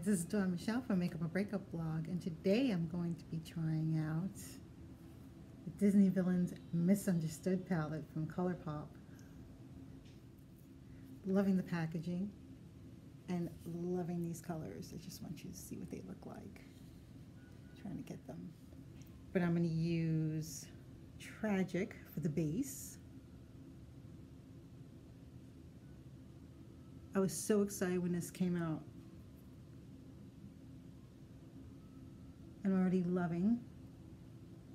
guys, this is Dawn Michelle from Makeup or Breakup Blog, and today I'm going to be trying out the Disney Villains Misunderstood Palette from ColourPop. Loving the packaging and loving these colors. I just want you to see what they look like. I'm trying to get them. But I'm going to use Tragic for the base. I was so excited when this came out. I'm already loving,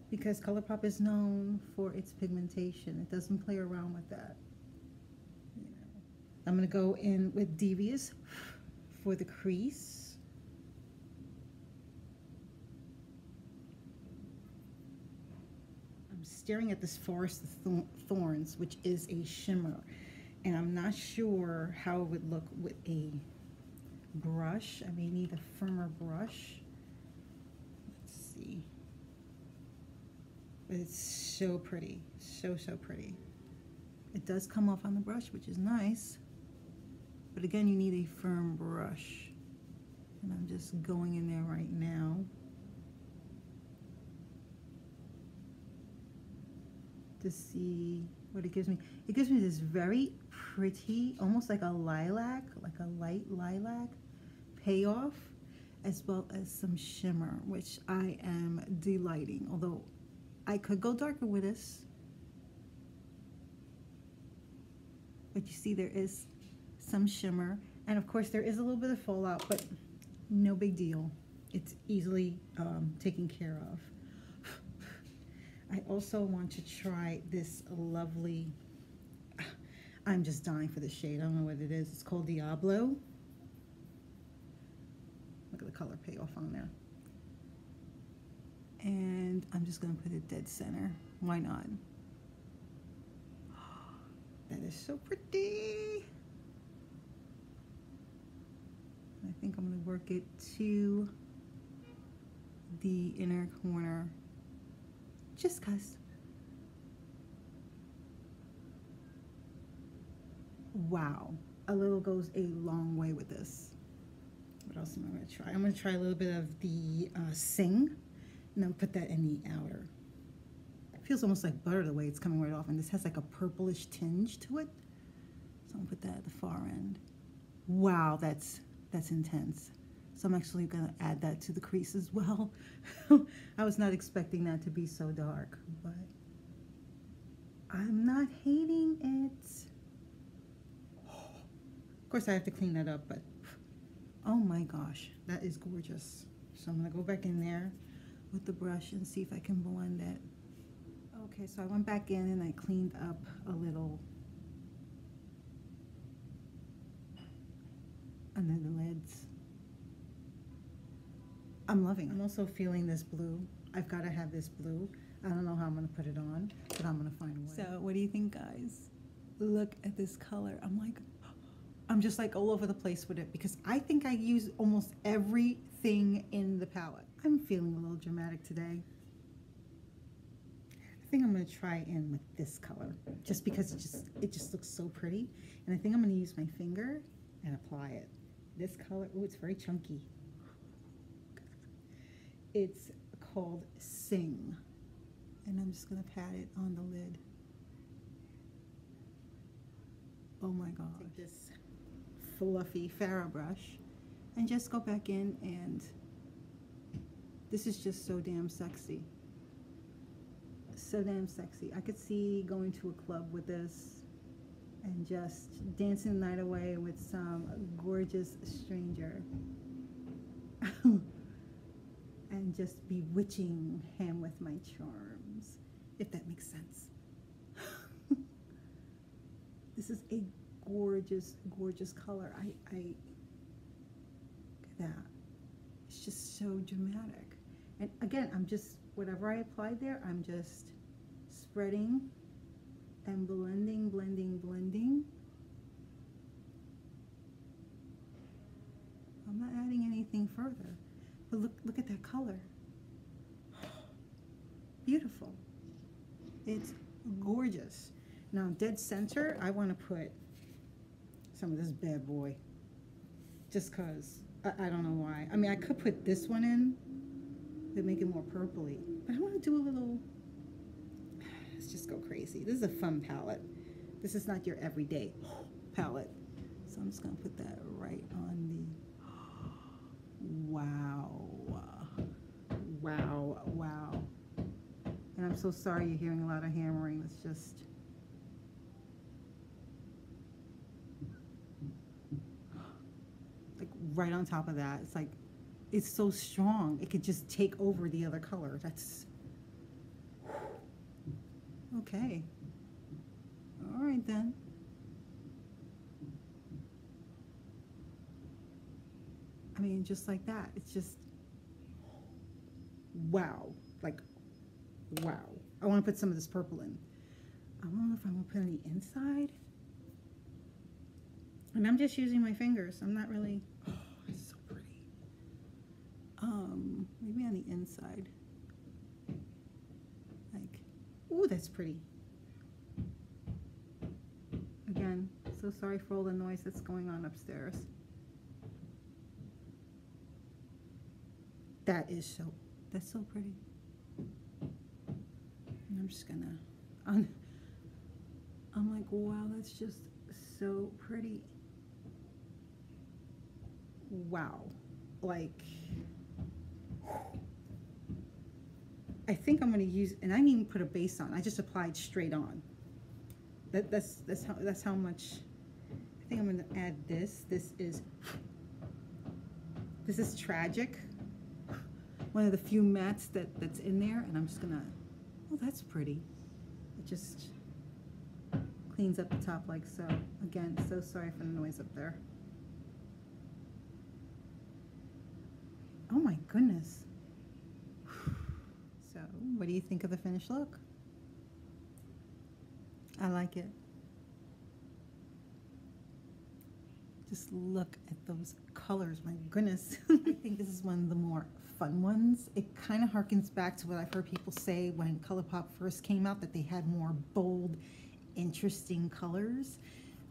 because ColourPop is known for its pigmentation. It doesn't play around with that. You know. I'm going to go in with Devious for the crease. I'm staring at this Forest of Thorns, which is a shimmer. And I'm not sure how it would look with a brush. I may need a firmer brush. Let's see. But it's so pretty, so pretty. It does come off on the brush, which is nice. But again, you need a firm brush. And I'm just going in there right now. To see what it gives me. It gives me this very pretty, almost like a lilac, like a light lilac payoff, as well as some shimmer, which I am delighting, although I could go darker with this. But you see there is some shimmer, and of course there is a little bit of fallout, but no big deal. It's easily taken care of. I also want to try this lovely, I'm just dying for the shade. I don't know what it is. It's called Diablo. Look at the color payoff on there. And I'm just going to put it dead center. Why not? That is so pretty. I think I'm going to work it to the inner corner. Just 'cause. Wow. A little goes a long way with this. What else am I going to try? I'm going to try a little bit of the Sing, and then put that in the outer. It feels almost like butter the way it's coming right off, and this has like a purplish tinge to it. So I'm going to put that at the far end. Wow, that's intense. So I'm actually going to add that to the crease as well. I was not expecting that to be so dark, but I'm not hating it. Of course, I have to clean that up, but oh my gosh, that is gorgeous. So I'm going to go back in there with the brush and see if I can blend it. Okay, so I went back in and I cleaned up a little. And then the lids. I'm loving it. I'm also feeling this blue. I've got to have this blue. I don't know how I'm going to put it on, but I'm going to find a way. So what do you think, guys? Look at this color. I'm just like all over the place with it, because I think I use almost everything in the palette. I'm feeling a little dramatic today. I think I'm going to try in with this color, just because it just looks so pretty. And I think I'm going to use my finger and apply it. This color, oh, it's very chunky. It's called Sing, and I'm just going to pat it on the lid. Oh my gosh. Take this fluffy Farrah brush and just go back in, and this is just so damn sexy. So damn sexy. I could see going to a club with this and just dancing the night away with some gorgeous stranger. And just bewitching him with my charms, if that makes sense. This is a gorgeous, gorgeous color. Look at that. It's just so dramatic. And again, I'm just, whatever I applied there, I'm just spreading and blending, blending, blending. I'm not adding anything further. But look at that color. Beautiful. It's gorgeous. Now, dead center, I want to put some of this bad boy, just because I don't know why. I mean, I could put this one in to make it more purpley, but I want to do a little, let's just go crazy. This is a fun palette. This is not your everyday palette. So I'm just going to put that right on the, wow. And I'm so sorry you're hearing a lot of hammering. It's just, like right on top of that, it's like, it's so strong. It could just take over the other color. That's, okay. All right then. I mean, just like that, it's just, wow, like, wow. I want to put some of this purple in. I don't know if I'm going to put any inside. And I'm just using my fingers. I'm not really, oh, it's so pretty. Maybe on the inside. Like, ooh, that's pretty. Again, so sorry for all the noise that's going on upstairs. That is so, that's so pretty. And I'm just gonna, I'm like, wow, that's just so pretty. Wow. Like, I think I'm gonna use, and I didn't even put a base on, I just applied straight on. That's how much, I think I'm gonna add this. This is Tragic. One of the few mattes that's in there, and I'm just gonna, oh, that's pretty. It just cleans up the top like so. Again, so sorry for the noise up there. Oh my goodness. So, what do you think of the finished look? I like it. Just look at those colors, my goodness. I think this is one of the more fun ones. It kind of harkens back to what I've heard people say when ColourPop first came out, that they had more bold, interesting colors.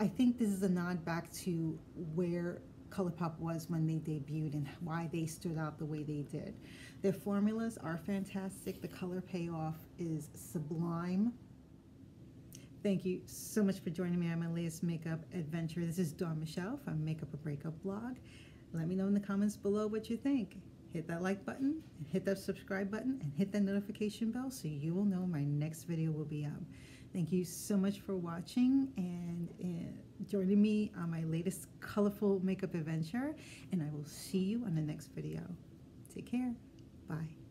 I think this is a nod back to where ColourPop was when they debuted and why they stood out the way they did. Their formulas are fantastic. The color payoff is sublime. Thank you so much for joining me on my latest makeup adventure. This is Dawn Michelle from Makeup or Breakup Blog. Let me know in the comments below what you think. Hit that like button, and hit that subscribe button, and hit that notification bell so you will know my next video will be up. Thank you so much for watching and joining me on my latest colorful makeup adventure, and I will see you on the next video. Take care. Bye.